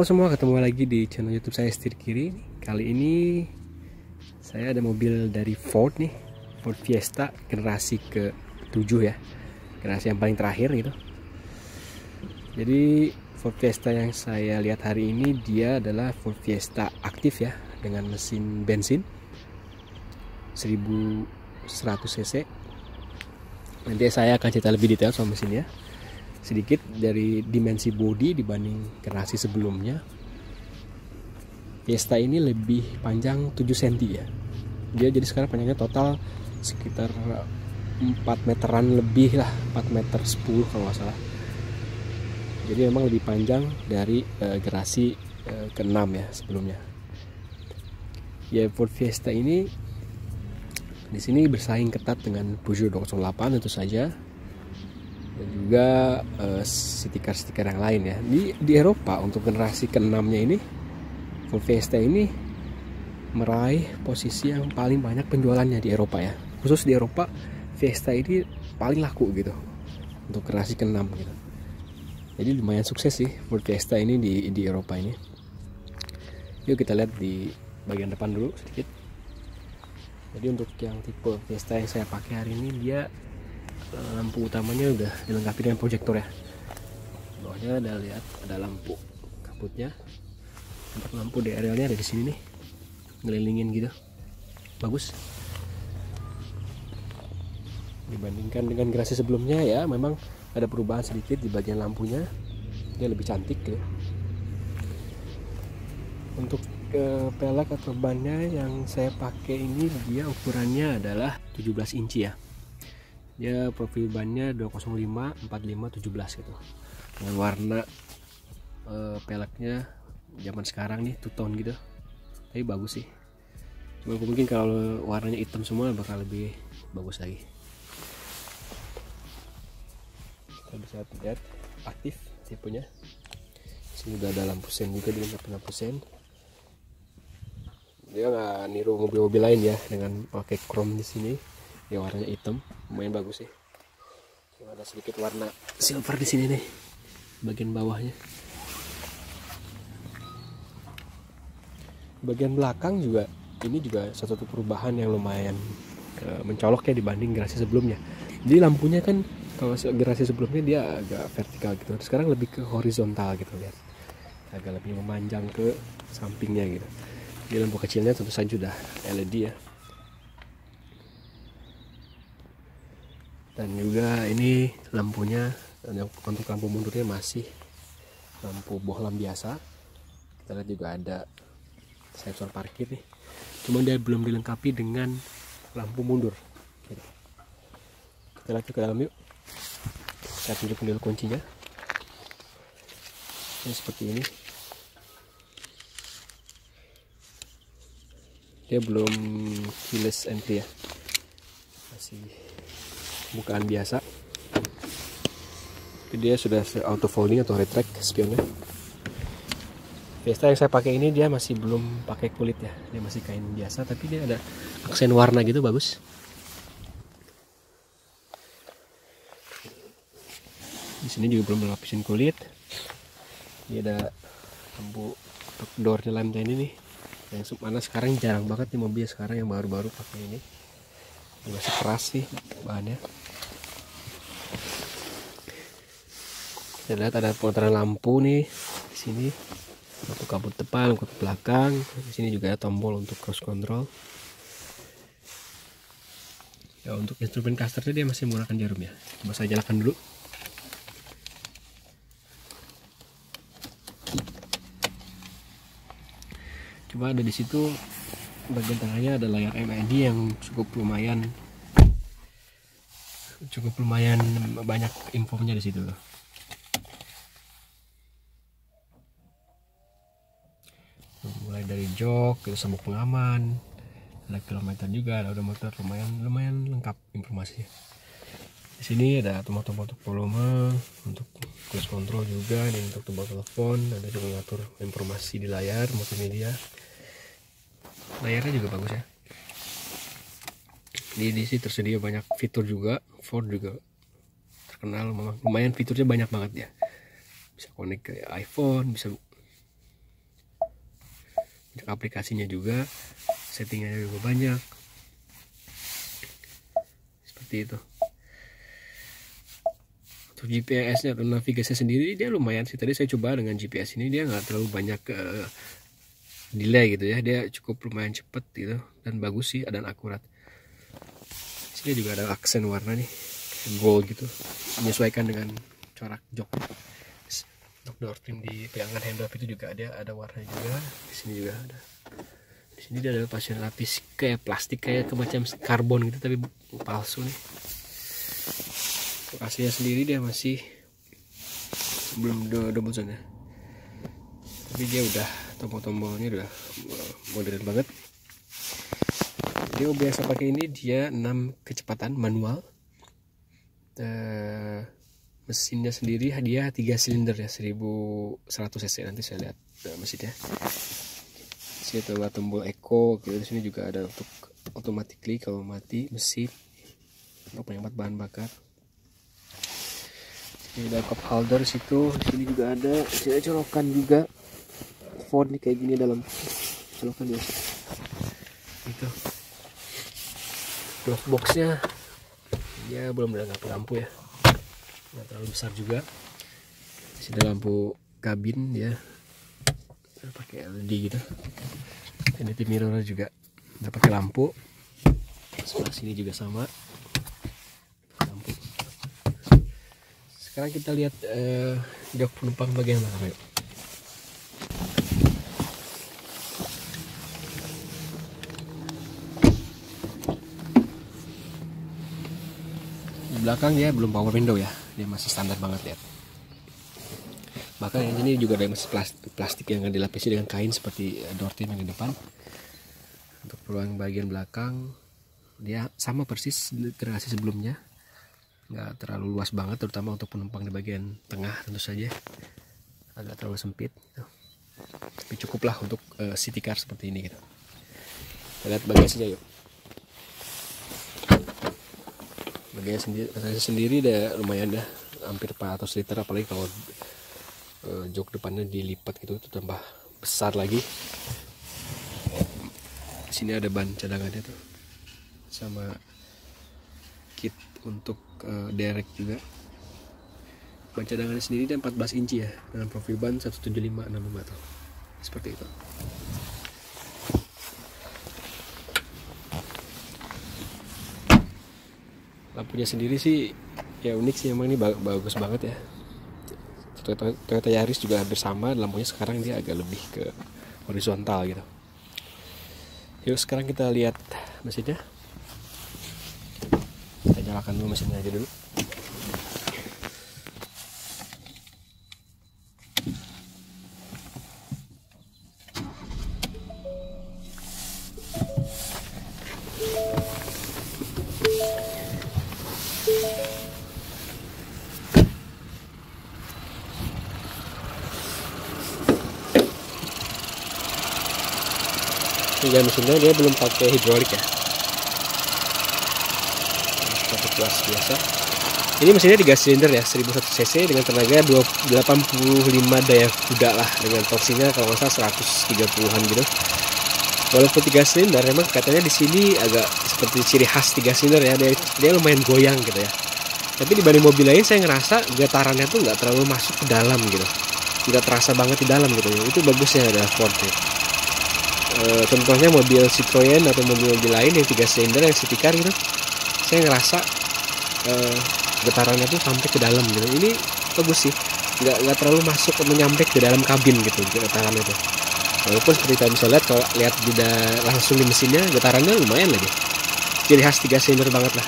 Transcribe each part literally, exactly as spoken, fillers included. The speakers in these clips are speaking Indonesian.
Halo semua, ketemu lagi di channel YouTube saya Setir Kiri. Kali ini saya ada mobil dari Ford nih, Ford Fiesta generasi ke tujuh ya, generasi yang paling terakhir gitu. Jadi Ford Fiesta yang saya lihat hari ini dia adalah Ford Fiesta aktif ya, dengan mesin bensin seribu seratus cc. Nanti saya akan cerita lebih detail soal mesinnya, sedikit dari dimensi bodi dibanding generasi sebelumnya. Fiesta ini lebih panjang tujuh sentimeter ya. Dia jadi sekarang panjangnya total sekitar empat meteran lebih lah, empat meter sepuluh kalau nggak salah. Jadi memang lebih panjang dari uh, generasi uh, keenam ya sebelumnya. Ya, Ford Fiesta ini di sini bersaing ketat dengan Peugeot dua nol nol delapan tentu saja, dan juga uh, stiker-stiker yang lain ya. Di, di Eropa untuk generasi keenamnya ini, Ford Fiesta ini meraih posisi yang paling banyak penjualannya di Eropa ya. Khusus di Eropa, Fiesta ini paling laku gitu untuk generasi keenam gitu. Jadi lumayan sukses sih Ford Fiesta ini di, di Eropa ini. Yuk kita lihat di bagian depan dulu sedikit. Jadi untuk yang tipe Fiesta yang saya pakai hari ini, dia lampu utamanya udah dilengkapi dengan proyektor ya. Bawahnya ada, lihat ada lampu kabutnya. Untuk lampu D R L-nya ada di sini nih, ngelilingin gitu, bagus. Dibandingkan dengan generasi sebelumnya ya, memang ada perubahan sedikit di bagian lampunya, dia lebih cantik gitu. Untuk eh, pelek atau bannya yang saya pakai ini, dia ukurannya adalah tujuh belas inci ya. Ya, profil bannya dua nol lima, empat lima, tujuh belas gitu. Dengan warna e, peleknya zaman sekarang nih two tone gitu. Tapi bagus sih. Cuma mungkin kalau warnanya hitam semua bakal lebih bagus lagi. Kita bisa lihat aktif tipenya. Sini udah ada lampu sen juga, dilengkapi lampu sen. Dia nggak niru mobil-mobil lain ya dengan pakai chrome di sini. Ya, warnanya hitam, lumayan bagus sih. Cuma ada sedikit warna silver di sini nih, bagian bawahnya. Bagian belakang juga, ini juga satu perubahan yang lumayan e, mencolok ya dibanding generasi sebelumnya. Jadi lampunya kan kalau generasi sebelumnya dia agak vertikal gitu, sekarang lebih ke horizontal gitu, lihat. Agak lebih memanjang ke sampingnya gitu. Di lampu kecilnya tentu saja sudah L E D ya. Dan juga ini lampunya, untuk lampu mundurnya masih lampu bohlam biasa. Kita lihat juga ada sensor parkir nih, cuma dia belum dilengkapi dengan lampu mundur. Kita lihat ke dalam yuk. Kita tunjuk dulu kuncinya. Ini seperti ini. Dia belum keyless entry ya, masih bukaan biasa. Dia sudah auto folding atau retract spionnya. Fiesta yang saya pakai ini dia masih belum pakai kulit ya, dia masih kain biasa, tapi dia ada aksen warna gitu, bagus. Di sini juga belum lapisin kulit. Ini ada lampu doornya, lampu ini nih yang mana sekarang jarang banget nih mobil sekarang yang baru-baru pakai ini. Ini masih keras sih bahannya. Kita lihat ada pengaturan lampu nih di sini, lampu kabut depan, kabut belakang. Di sini juga ada tombol untuk cruise control. Ya, untuk instrumen clusternya dia masih menggunakan jarum ya. Coba saya nyalakan dulu. Coba ada di situ. Bagian tengahnya ada layar M I D yang cukup lumayan cukup lumayan banyak infonya di situ loh. Mulai dari jok, sabuk pengaman, ada kilometer juga, ada odometer, lumayan lumayan lengkap informasinya. Di sini ada tombol-tombol untuk volume, untuk cruise control juga, dan untuk tombol telepon, ada juga mengatur informasi di layar multimedia. Layarnya juga bagus ya. Di D C tersedia banyak fitur juga. Ford juga terkenal lumayan fiturnya banyak banget ya. Bisa connect ke iPhone, bisa banyak aplikasinya juga, settingannya juga banyak, seperti itu. Untuk G P S-nya atau navigasi sendiri dia lumayan sih, tadi saya coba dengan G P S ini dia nggak terlalu banyak uh, delay gitu ya, dia cukup lumayan cepet gitu dan bagus sih dan akurat. Sini juga ada aksen warna nih gold gitu, menyesuaikan dengan corak jok. Untuk door trim di pegangan handle itu juga ada ada warna juga. Di sini juga ada. Di sini dia ada pasir lapis kayak plastik, kayak semacam karbon gitu tapi palsu nih. Lokasinya sendiri dia masih belum double zone ya. Tapi dia udah tombol-tombolnya udah modern banget. Dia biasa pakai ini dia enam kecepatan manual. Uh, mesinnya sendiri dia tiga silinder ya, seribu seratus cc, nanti saya lihat uh, mesinnya. Sini ada tombol eco gitu, di sini juga ada untuk automatically kalau mati mesin, untuk menghemat bahan bakar. Sini ada cup holder situ, di sini juga ada, di sini colokan juga font kayak gini dalam colokan biasa. Itu glove boxnya ya belum ada lampu ya, nggak terlalu besar juga. Disini ada lampu kabin ya, pakai L E D gitu. Ini di mirror juga udah pakai lampu, sebelah sini juga sama lampu. Sekarang kita lihat eh, jok penumpang bagian belakang. Belakang ya belum power window ya, dia masih standar banget lihat. Bahkan yang ini juga ada yang masih plastik, plastik yang dilapisi dengan kain seperti door trim yang di depan. Untuk ruang bagian belakang dia sama persis generasi sebelumnya, nggak terlalu luas banget, terutama untuk penumpang di bagian tengah tentu saja agak terlalu sempit gitu. Tapi cukuplah untuk uh, city car seperti ini gitu. Kita lihat bagasinya yuk. Bagian sendiri, saya sendiri dah lumayan dah, hampir empat ratus liter, apalagi kalau e, jok depannya dilipat gitu, itu tambah besar lagi. Di sini ada ban cadangannya tuh, sama kit untuk e, derek juga. Ban cadangannya sendiri dia empat belas inci ya, dengan profil ban seratus tujuh puluh lima enam puluh lima tuh, seperti itu. Lampunya sendiri sih ya unik sih, emang ini bagus banget ya. Toyota, Toyota Yaris juga hampir sama, lampunya sekarang dia agak lebih ke horizontal gitu. Yuk sekarang kita lihat mesinnya. Kita nyalakan dulu mesinnya aja dulu. Hingga mesinnya dia belum pakai hidrolik ya, pakai gas biasa. Ini mesinnya tiga silinder ya, seribu seratus cc dengan tenaga delapan puluh lima daya kuda lah, dengan torsinya kalau nggak salah seratus tiga puluhan gitu. Walaupun tiga silinder, memang katanya di sini agak seperti ciri khas tiga silinder ya, dia, dia lumayan goyang gitu ya. Tapi dibanding mobil lain saya ngerasa getarannya tuh nggak terlalu masuk ke dalam gitu, nggak terasa banget di dalam gitu. Itu bagusnya ada Ford ya. E, contohnya mobil Citroen atau mobil-mobil lain yang tiga silinder yang city car gitu, saya ngerasa e, getarannya tuh sampai ke dalam gitu. Ini bagus sih, nggak nggak terlalu masuk menyampe ke dalam kabin gitu getarannya tuh. Walaupun seperti kita bisa lihat, kalau lihat tidak langsung di mesinnya getarannya lumayan lagi, ciri khas tiga silinder banget lah,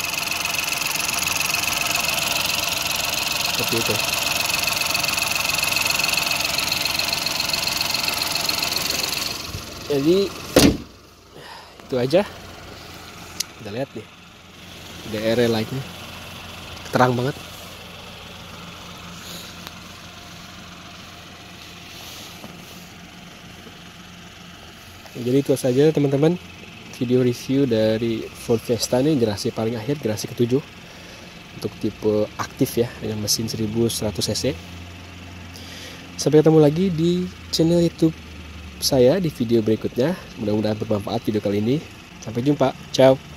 seperti itu. Jadi itu aja, kita lihat nih D R L lightnya terang banget. Jadi itu saja teman-teman video review dari Ford Fiesta nih, generasi paling akhir, generasi ketujuh, untuk tipe aktif ya, dengan mesin seribu seratus cc. Sampai ketemu lagi di channel YouTube saya di video berikutnya. Mudah-mudahan bermanfaat video kali ini. Sampai jumpa, ciao.